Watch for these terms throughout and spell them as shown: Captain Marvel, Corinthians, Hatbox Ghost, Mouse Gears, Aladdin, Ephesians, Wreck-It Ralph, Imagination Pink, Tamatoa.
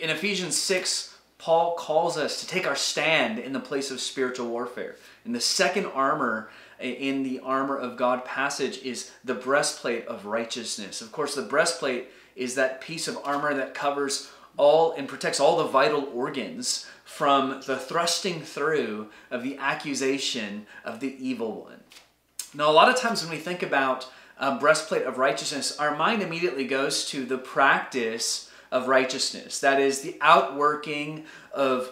In Ephesians 6, Paul calls us to take our stand in the place of spiritual warfare. And the second armor in the armor of God passage is the breastplate of righteousness. Of course, the breastplate is that piece of armor that covers all and protects all the vital organs from the thrusting through of the accusation of the evil one. Now, a lot of times when we think about a breastplate of righteousness, our mind immediately goes to the practice of righteousness. That is the outworking of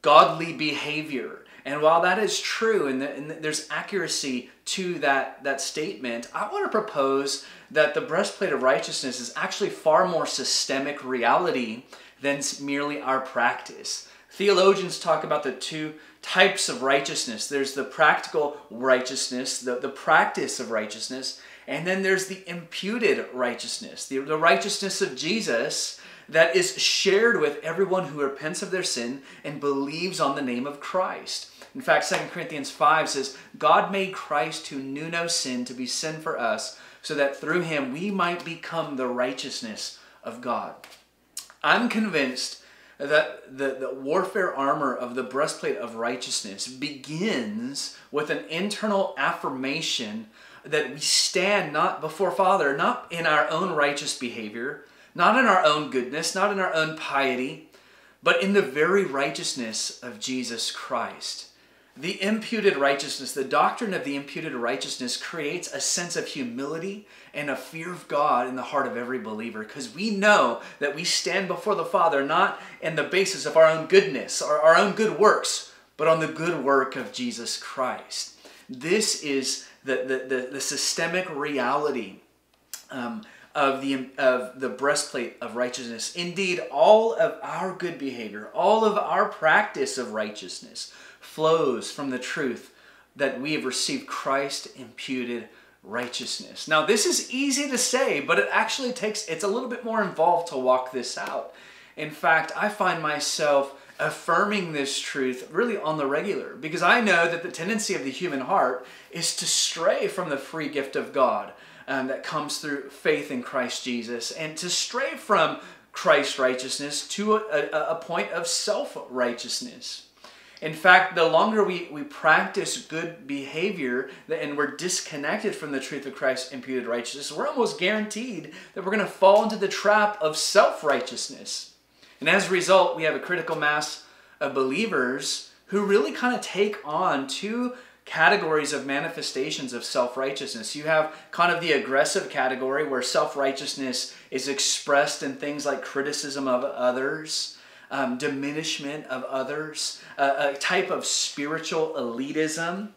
godly behavior. And while that is true, and there's accuracy to that statement, I want to propose that the breastplate of righteousness is actually far more systemic reality than merely our practice. Theologians talk about the two types of righteousness. There's the practical righteousness, the practice of righteousness, and then there's the imputed righteousness, the righteousness of Jesus that is shared with everyone who repents of their sin and believes on the name of Christ. In fact, 2 Corinthians 5 says, God made Christ who knew no sin to be sin for us, so that through him we might become the righteousness of God. I'm convinced that the warfare armor of the breastplate of righteousness begins with an internal affirmation that we stand not before Father, not in our own righteous behavior, not in our own goodness, not in our own piety, but in the very righteousness of Jesus Christ. The imputed righteousness, the doctrine of the imputed righteousness, creates a sense of humility and a fear of God in the heart of every believer, because we know that we stand before the Father not in the basis of our own goodness or our own good works, but on the good work of Jesus Christ. This is the systemic reality of the breastplate of righteousness. Indeed, all of our good behavior, all of our practice of righteousness flows from the truth that we have received Christ imputed righteousness. Now, this is easy to say, but it actually it's a little bit more involved to walk this out. In fact, I find myself affirming this truth really on the regular, because I know that the tendency of the human heart is to stray from the free gift of God that comes through faith in Christ Jesus, and to stray from Christ's righteousness to a point of self-righteousness. In fact, the longer we practice good behavior and we're disconnected from the truth of Christ's imputed righteousness, we're almost guaranteed that we're going to fall into the trap of self-righteousness. And as a result, we have a critical mass of believers who really kind of take on two categories of manifestations of self-righteousness. You have kind of the aggressive category where self-righteousness is expressed in things like criticism of others, diminishment of others, a type of spiritual elitism,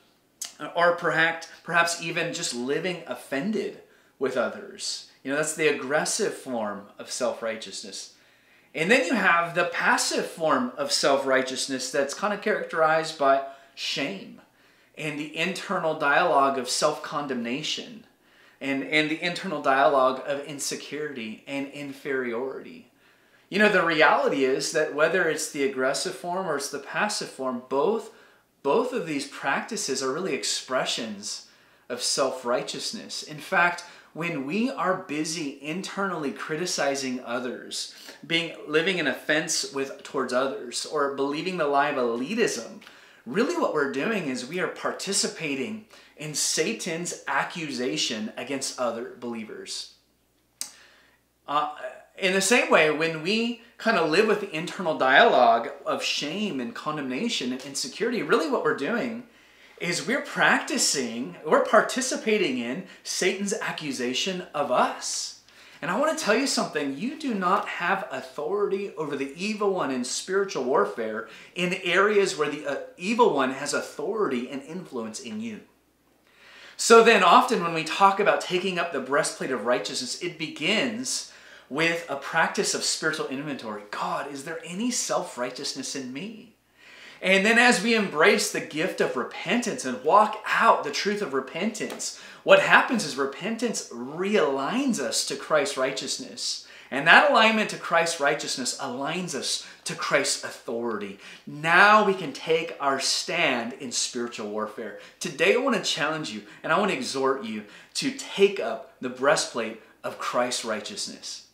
or perhaps even just living offended with others. You know, that's the aggressive form of self-righteousness. And then you have the passive form of self-righteousness that's kind of characterized by shame, and the internal dialogue of self-condemnation, and the internal dialogue of insecurity and inferiority. You know, the reality is that whether it's the aggressive form or it's the passive form, both of these practices are really expressions of self-righteousness. In fact, when we are busy internally criticizing others, living in offense towards others, or believing the lie of elitism, really what we're doing is we are participating in Satan's accusation against other believers. In the same way, when we kind of live with the internal dialogue of shame and condemnation and insecurity, really what we're doing is we're participating in Satan's accusation of us. And I want to tell you something. You do not have authority over the evil one in spiritual warfare in areas where the evil one has authority and influence in you. So then often when we talk about taking up the breastplate of righteousness, it begins with a practice of spiritual inventory. God, is there any self-righteousness in me? And then as we embrace the gift of repentance and walk out the truth of repentance, what happens is repentance realigns us to Christ's righteousness. And that alignment to Christ's righteousness aligns us to Christ's authority. Now we can take our stand in spiritual warfare. Today I want to challenge you and I want to exhort you to take up the breastplate of Christ's righteousness.